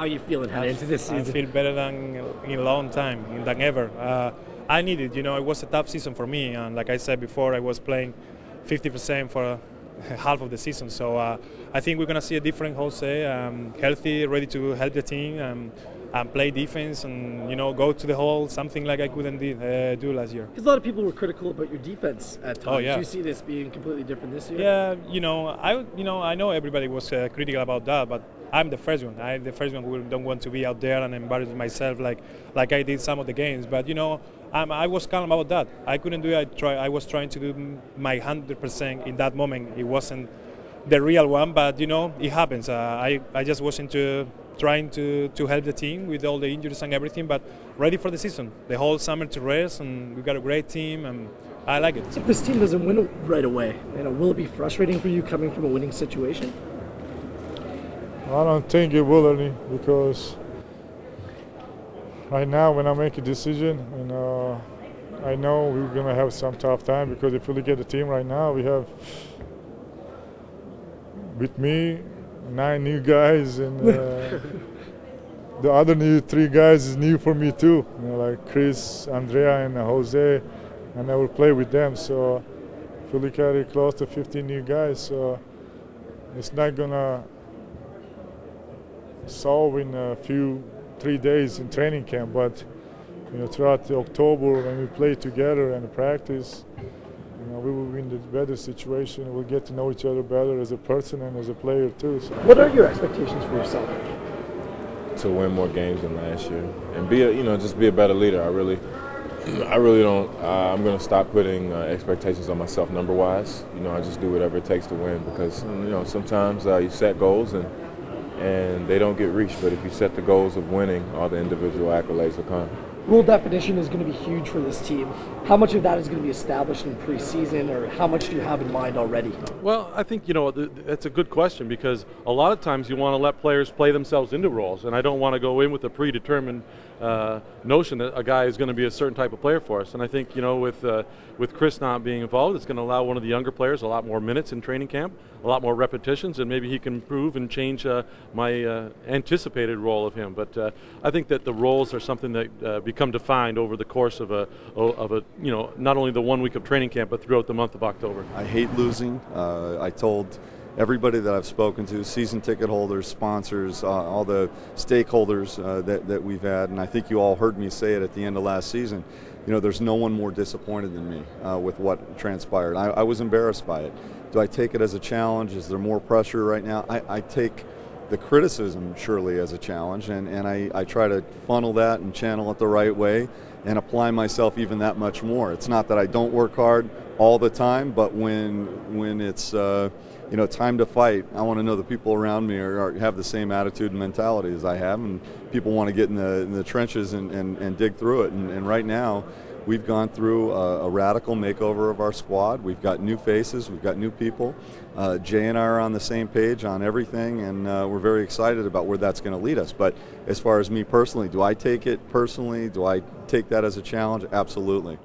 How are you feeling heading into this season? I feel better than in a long time, than ever. I needed, you know, it was a tough season for me, and like I said before, I was playing 50% for half of the season, so I think we're going to see a different Jose, healthy, ready to help the team and play defense and, you know, go to the hole, something like I couldn't do last year. Because a lot of people were critical about your defense at times. Oh, yeah. Do you see this being completely different this year? Yeah, I know everybody was critical about that, but I'm the first one. I'm the first one who don't want to be out there and embarrass myself like I did some of the games. But, you know, I was calm about that. I couldn't do it. I was trying to do my 100% in that moment. It wasn't the real one, but, you know, it happens. I just was into trying to help the team with all the injuries and everything, but ready for the season. The whole summer to rest, and we've got a great team, and I like it. If this team doesn't win right away, you know, will it be frustrating for you coming from a winning situation? I don't think it will, Ernie, because right now when I make a decision, and I know we're going to have some tough time, because if we look at the team right now, we have, with me, 9 new guys, and the other new 3 guys is new for me too, you know, like Chris, Andrea, and Jose, and I will play with them. So if we look at it, close to 15 new guys, so it's not going to solve in a few 3 days in training camp, but you know, throughout the October when we play together and practice, you know, we will be in a better situation. We'll get to know each other better as a person and as a player too. So. What are your expectations for yourself? To win more games than last year and be a, you know, just be a better leader. I really don't. I'm gonna stop putting expectations on myself number-wise. You know, I just do whatever it takes to win, because you know, sometimes you set goals and they don't get reached, but if you set the goals of winning, all the individual accolades will come. Rule definition is going to be huge for this team. How much of that is going to be established in preseason, or how much do you have in mind already? Well, I think, you know, that's a good question, because a lot of times you want to let players play themselves into roles, and I don't want to go in with a predetermined notion that a guy is going to be a certain type of player for us. And I think, you know, with Chris not being involved, it's going to allow one of the younger players a lot more minutes in training camp, a lot more repetitions, and maybe he can improve and change my anticipated role of him. But I think that the roles are something that become defined over the course of a you know, not only the 1 week of training camp, but throughout the month of October. I hate losing. I told everybody that I've spoken to, season ticket holders, sponsors, all the stakeholders that we've had, and I think you all heard me say it at the end of last season, you know, there's no one more disappointed than me with what transpired. I was embarrassed by it. Do I take it as a challenge? Is there more pressure right now? I take the criticism surely as a challenge, and I try to funnel that and channel it the right way and apply myself even that much more. It's not that I don't work hard all the time, but when it's you know, time to fight, I want to know the people around me have the same attitude and mentality as I have, and people want to get in the trenches and dig through it, and right now we've gone through a radical makeover of our squad. We've got new faces, we've got new people. Jay and I are on the same page on everything, and we're very excited about where that's going to lead us. But as far as me personally, do I take it personally? Do I take that as a challenge? Absolutely.